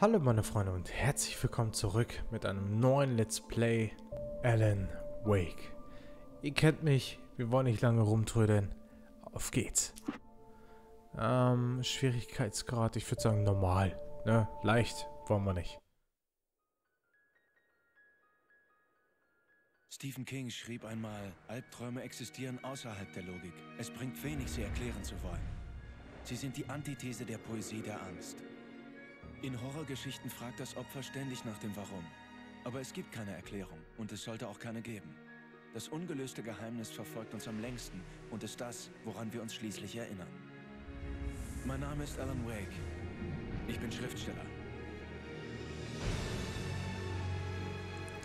Hallo meine Freunde und herzlich willkommen zurück mit einem neuen Let's Play Alan Wake. Ihr kennt mich, wir wollen nicht lange rumtrödeln. Auf geht's. Schwierigkeitsgrad, ich würde sagen normal. Ne? Leicht wollen wir nicht. Stephen King schrieb einmal, Albträume existieren außerhalb der Logik. Es bringt wenig, sie erklären zu wollen. Sie sind die Antithese der Poesie der Angst. In Horrorgeschichten fragt das Opfer ständig nach dem Warum. Aber es gibt keine Erklärung und es sollte auch keine geben. Das ungelöste Geheimnis verfolgt uns am längsten und ist das, woran wir uns schließlich erinnern. Mein Name ist Alan Wake. Ich bin Schriftsteller.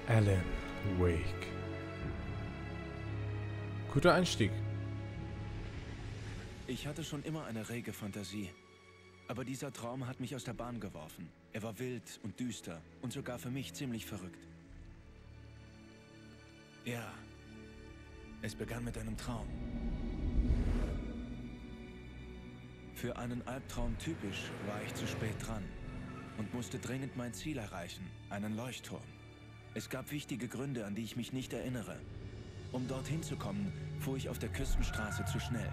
Alan Wake. Guter Einstieg. Ich hatte schon immer eine rege Fantasie. Aber dieser Traum hat mich aus der Bahn geworfen. Er war wild und düster und sogar für mich ziemlich verrückt. Ja, es begann mit einem Traum. Für einen Albtraum typisch war ich zu spät dran und musste dringend mein Ziel erreichen, einen Leuchtturm. Es gab wichtige Gründe, an die ich mich nicht erinnere. Um dorthin zu kommen, fuhr ich auf der Küstenstraße zu schnell.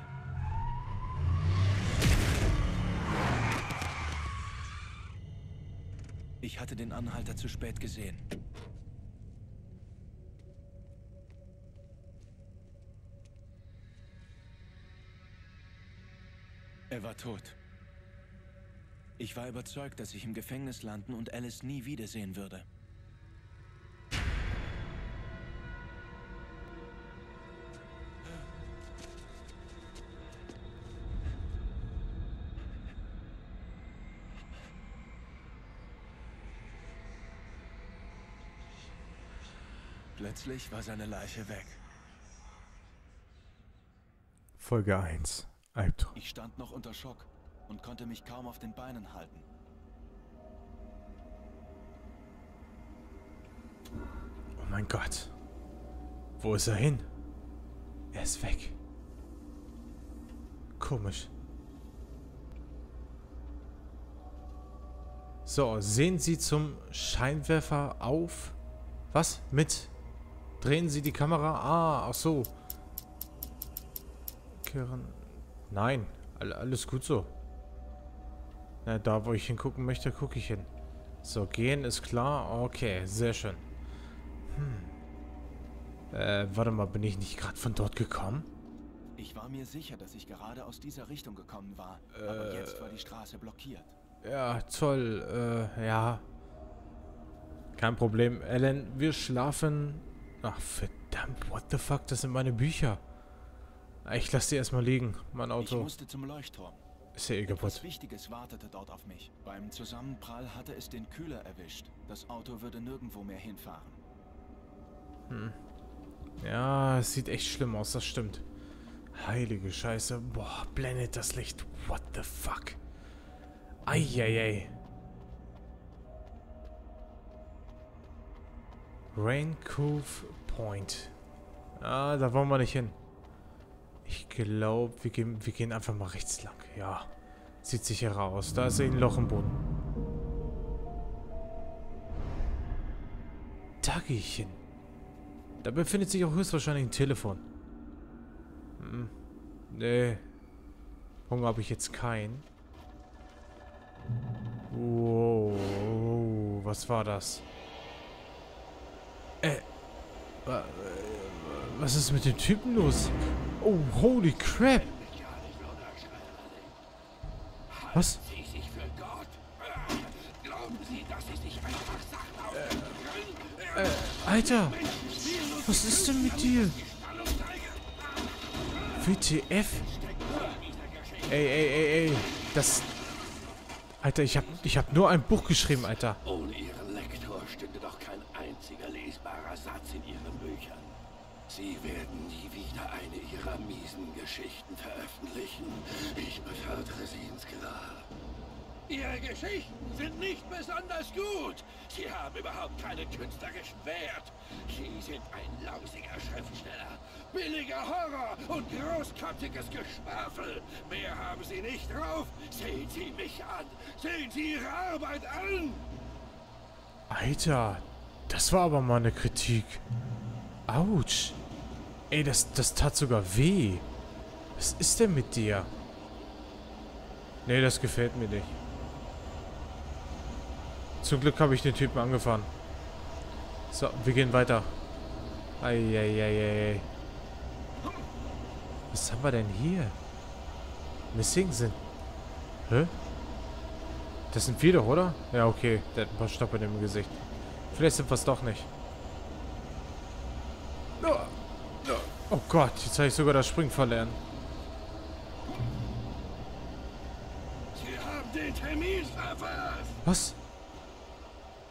Ich hatte den Anhalter zu spät gesehen. Er war tot. Ich war überzeugt, dass ich im Gefängnis landen und Alice nie wiedersehen würde. Plötzlich war seine Leiche weg. Folge 1. Albtraum. Ich stand noch unter Schock und konnte mich kaum auf den Beinen halten. Oh mein Gott. Wo ist er hin? Er ist weg. Komisch. So, sehen Sie zum Scheinwerfer auf? Was? Mit? Drehen Sie die Kamera? Ah, ach so. Kehren. Nein, alles gut so. Na, da wo ich hingucken möchte, gucke ich hin. So, gehen ist klar. Okay, sehr schön. Warte mal, bin ich nicht gerade von dort gekommen? Ich war mir sicher, dass ich gerade aus dieser Richtung gekommen war. Aber jetzt war die Straße blockiert. Ja, toll. Ja. Kein Problem, Alan. Wir schlafen... Ach, verdammt, what the fuck, das sind meine Bücher. Ich lasse die erstmal liegen, mein Auto. Ich musste zum Leuchtturm. Ist ja eh kaputt. Etwas Wichtiges wartete dort auf mich. Beim Zusammenprall hatte es den Kühler erwischt. Das Auto würde nirgendwo mehr hinfahren. Hm. Ja, es sieht echt schlimm aus, das stimmt. Heilige Scheiße. Boah, blendet das Licht. What the fuck. Eieiei. Raincove Point. Ah, da wollen wir nicht hin. Ich glaube, wir gehen einfach mal rechts lang. Ja, sieht sicherer aus. Da ist ein Loch im Boden. Da gehe ich hin. Da befindet sich auch höchstwahrscheinlich ein Telefon. Hm. Nee. Hunger habe ich jetzt keinen. Wow. Was war das? Was ist mit dem Typen los? Oh, holy crap! Was? Alter! Was ist denn mit dir? WTF? Ey. Das... Alter, ich hab nur ein Buch geschrieben, Alter. Satz in ihren Büchern. Sie werden nie wieder eine ihrer miesen Geschichten veröffentlichen. Ich befördere sie ins Grab. Ihre Geschichten sind nicht besonders gut. Sie haben überhaupt keinen künstlerischen Wert. Sie sind ein lausiger Schriftsteller, billiger Horror und großkottiges Geschwafel. Mehr haben sie nicht drauf. Sehen Sie mich an. Sehen Sie Ihre Arbeit an. Alter, das war aber mal eine Kritik. Autsch. Ey, das tat sogar weh. Was ist denn mit dir? Nee, das gefällt mir nicht. Zum Glück habe ich den Typen angefahren. So, wir gehen weiter. Eieieiei. Was haben wir denn hier? Missing sind. Hä? Das sind wir doch, oder? Ja, okay. Der hat ein paar Stoppeln im Gesicht. Vielleicht sind wir es doch nicht. Oh Gott, jetzt habe ich sogar das Springen verlernt. Sie haben den Termin verpasst. Was?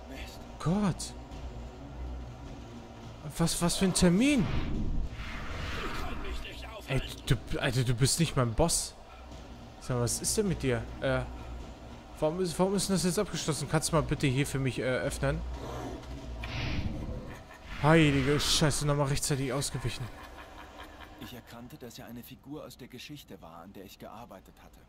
Mist. Gott. Was für ein Termin? Ich kann mich nicht aufhalten. Ey, Alter, du bist nicht mein Boss. Sag mal, was ist denn mit dir? Warum ist das jetzt abgeschlossen? Kannst du mal bitte hier für mich öffnen? Heilige Scheiße, nochmal rechtzeitig ausgewichen. Ich erkannte, dass er eine Figur aus der Geschichte war, an der ich gearbeitet hatte.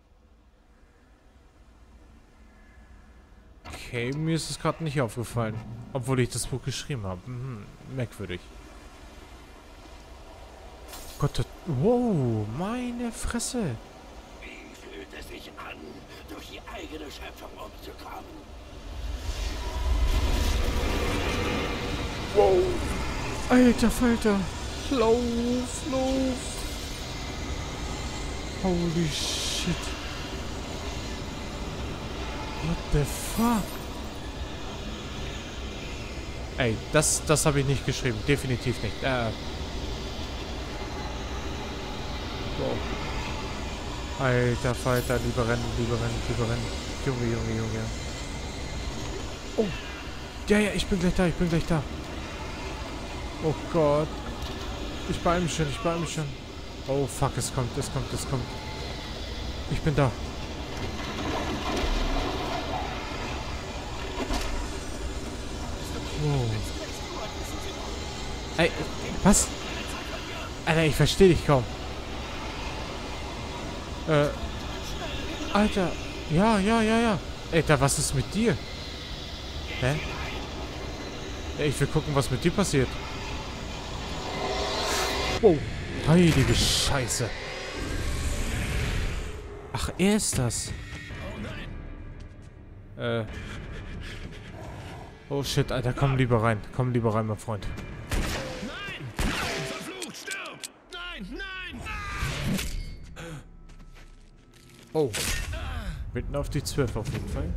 Okay, mir ist es gerade nicht aufgefallen. Obwohl ich das Buch geschrieben habe. Hm, merkwürdig. Gott, wow, meine Fresse. Wie fühlt es sich an, durch die eigene Schöpfung umzukommen? Wow. Alter Falter. Lauf. Holy shit. What the fuck? Ey, das habe ich nicht geschrieben. Definitiv nicht. Wow. Alter Falter. Lieber rennen. Junge. Oh. Ja, ich bin gleich da. Oh Gott. Ich beeil mich schon. Oh fuck, es kommt. Ich bin da. Wow. Ey, was? Alter, ich verstehe dich kaum. Alter. Ja. Alter, was ist mit dir? Hä? Ja, ich will gucken, was mit dir passiert. Wow. Heilige Scheiße. Ach, er ist das. Oh shit, Alter, komm lieber rein, mein Freund. Nein! Verflucht, stirb! Nein! Oh. Mitten auf die 12 auf jeden Fall.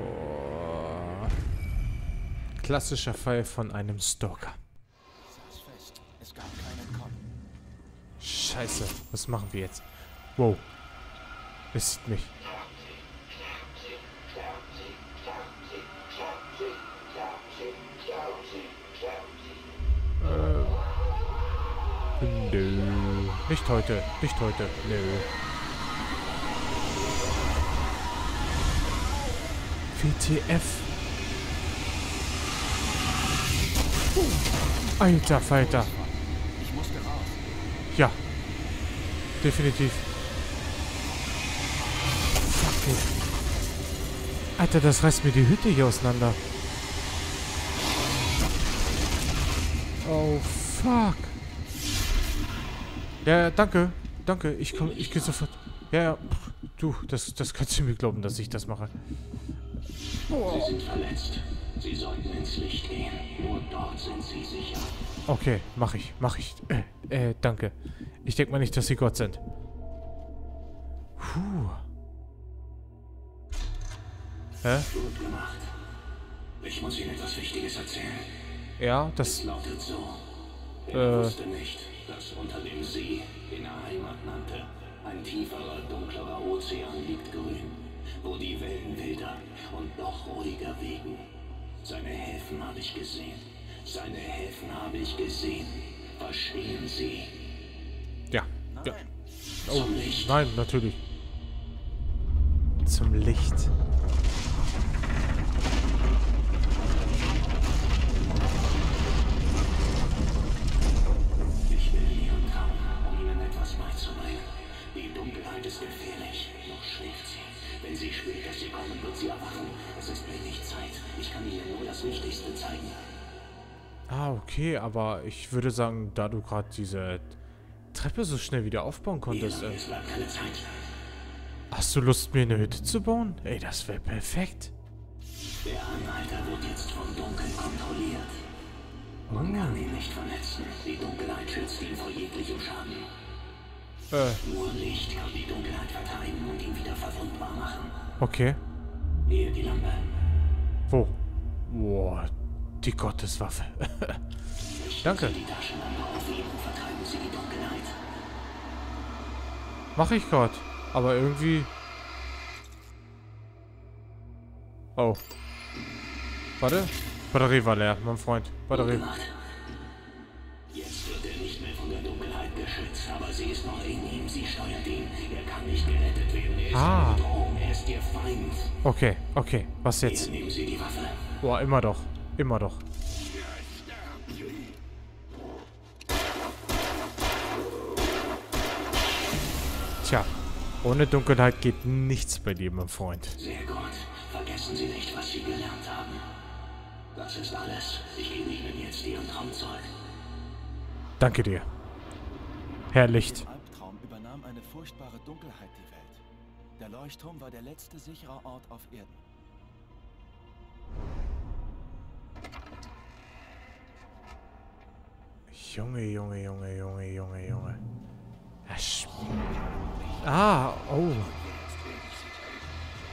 Oh. Klassischer Fall von einem Stalker. Scheiße, was machen wir jetzt? Wow. Es sieht mich. Nö. Nicht heute. Nö. WTF. Alter Falter. Ich musste raus. Ja. Definitiv. Fuck. Alter, das reißt mir die Hütte hier auseinander. Oh, fuck. Ja, danke. Ich geh sofort. Ja. Du, das kannst du mir glauben, dass ich das mache. Sie sind verletzt. Sie sollten ins Licht gehen. Nur dort sind sie sicher. Okay, mach ich. Danke. Ich denke mal nicht, dass sie Gott sind. Puh. Hä? Gut gemacht. Ich muss Ihnen etwas Wichtiges erzählen. Ja, das lautet so. Er wusste nicht, dass unter dem See, den er Heimat nannte, ein tieferer, dunklerer Ozean liegt grün, wo die Wellen wilder und noch ruhiger wegen. Seine Häfen habe ich gesehen. Verstehen Sie? Ja. Oh, nein, natürlich. Zum Licht. Ich will Ihren Traum, um Ihnen etwas beizubringen. Die Dunkelheit ist gefährlich. Noch schläft sie. Wenn sie schläft, dass Sie kommen, wird sie erwachen. Es ist wenig Zeit. mir nur das Wichtigste zeigen. Ah, okay, aber ich würde sagen, da du gerade diese Treppe so schnell wieder aufbauen konntest. Hast du Lust, mir eine Hütte zu bauen? Ey, das wäre perfekt. Der Anhalter wird jetzt vom Dunkeln kontrolliert. Man kann ihn nicht verletzen. Die Dunkelheit schützt ihn vor jeglichem Schaden. Nur Licht kann die Dunkelheit vertreiben und ihn wieder verwundbar machen. Okay. Hier die Lampe. Wo? Boah, die Gotteswaffe. Danke. Die Taschenlampe auf ihn und vertreiben sie die Dunkelheit. Mach ich gerade. Aber irgendwie... Oh. Warte. Batterie war leer, mein Freund. Batterie. Jetzt wird er nicht mehr von der Dunkelheit geschützt, aber sie ist noch in ihm. Sie steuert ihn. Er kann nicht gerettet werden. Er ist eine Bedrohung. Er ist ihr Feind. Okay, okay. Was jetzt? Hier nehmen Sie die Waffe. Boah, immer doch. Immer doch. Tja. Ohne Dunkelheit geht nichts bei dir, mein Freund. Sehr gut. Vergessen Sie nicht, was Sie gelernt haben. Das ist alles. Ich gebe Ihnen jetzt Ihren Traum zurück. Danke dir. Herr Licht. Im Albtraum übernahm eine furchtbare Dunkelheit die Welt. Der Leuchtturm war der letzte sichere Ort auf Erden. Junge, Junge, Junge, Junge, Junge, Junge. Ah, oh.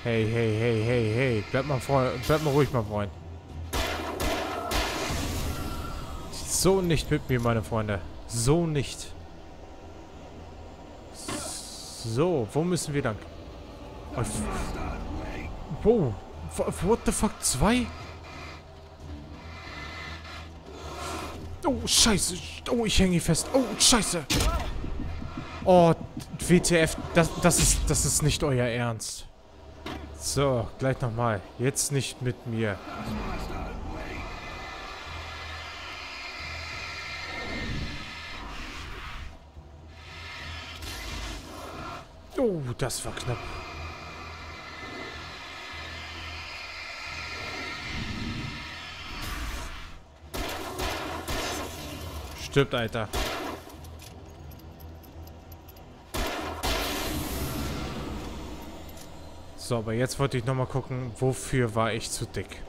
Hey, hey, hey, hey, hey. Bleib mal ruhig, mein Freund. So nicht mit mir, meine Freunde. So nicht. So, wo müssen wir lang? Wow. What the fuck? 2? Oh, scheiße. Oh, ich hänge hier fest. Oh, scheiße. Oh, WTF, das ist nicht euer Ernst. So, gleich nochmal. Jetzt nicht mit mir. Oh, das war knapp. Stirbt, Alter. So, aber jetzt wollte ich nochmal gucken, wofür war ich zu dick?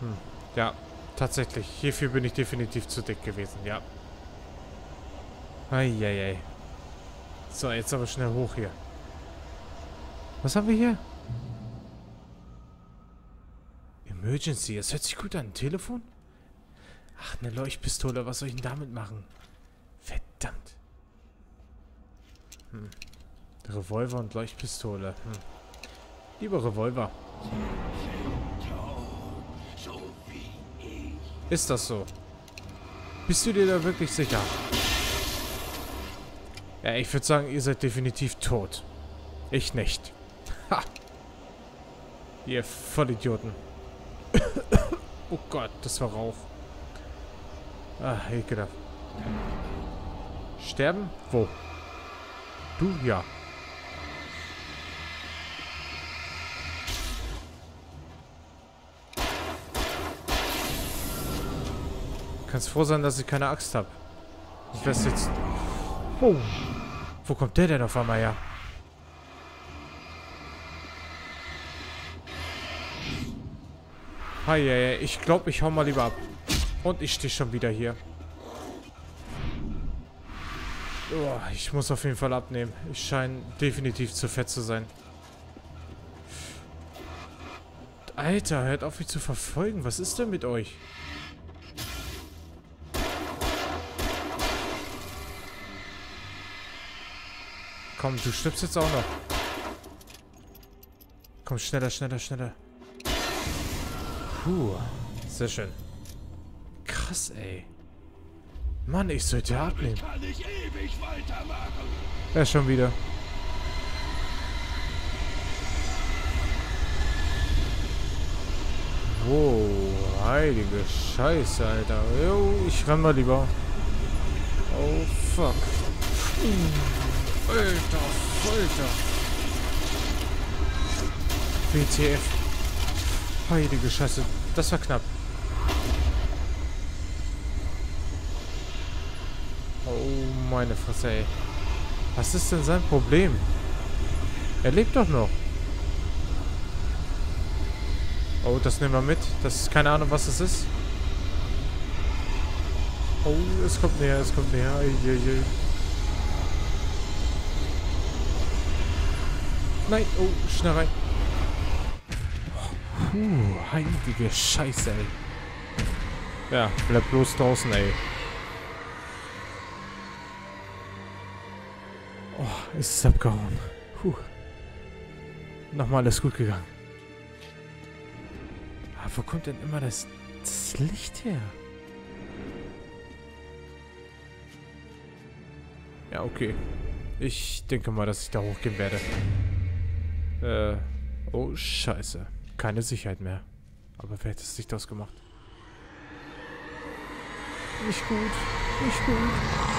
Hm, ja, tatsächlich. Hierfür bin ich definitiv zu dick gewesen, ja. Eieiei. So, jetzt aber schnell hoch hier. Was haben wir hier? Emergency. Das hört sich gut an. Telefon? Ach, eine Leuchtpistole. Was soll ich denn damit machen? Verdammt. Hm. Revolver und Leuchtpistole. Hm. Lieber Revolver. Ist das so? Bist du dir da wirklich sicher? Ja, ich würde sagen, ihr seid definitiv tot. Ich nicht. Ha! Ihr Vollidioten. Oh Gott, das war Rauch. Ah, ekelhaft. Sterben? Wo? Du? Ja. Kannst froh sein, dass ich keine Axt habe. Ich weiß jetzt... Oh. Wo kommt der denn auf einmal her? Hi, ich glaube, ich hau mal lieber ab. Und ich stehe schon wieder hier. Oh, ich muss auf jeden Fall abnehmen. Ich scheine definitiv zu fett zu sein. Alter, hört auf mich zu verfolgen. Was ist denn mit euch? Komm, du stirbst jetzt auch noch. Komm, schneller, schneller, schneller. Puh, sehr schön. Krass, ey. Mann, ich sollte abnehmen. Ja, schon wieder. Wow, heilige Scheiße, Alter. Jo, ich renn mal lieber. Oh, fuck. Alter, Alter. WTF. Heilige Scheiße. Das war knapp. Oh, meine Fresse, ey. Was ist denn sein Problem? Er lebt doch noch. Oh, das nehmen wir mit. Das ist keine Ahnung, was das ist. Oh, es kommt näher, es kommt näher. Eieiei. Nein, oh, schnell rein. Puh, heilige Scheiße, ey. Ja, bleib bloß draußen, ey. Oh, ist es abgehauen. Puh. Nochmal alles gut gegangen. Ah, wo kommt denn immer das Licht her? Ja, okay. Ich denke mal, dass ich da hochgehen werde. Oh, scheiße. Keine Sicherheit mehr. Aber wer hat das Licht ausgemacht? Nicht gut. Nicht gut.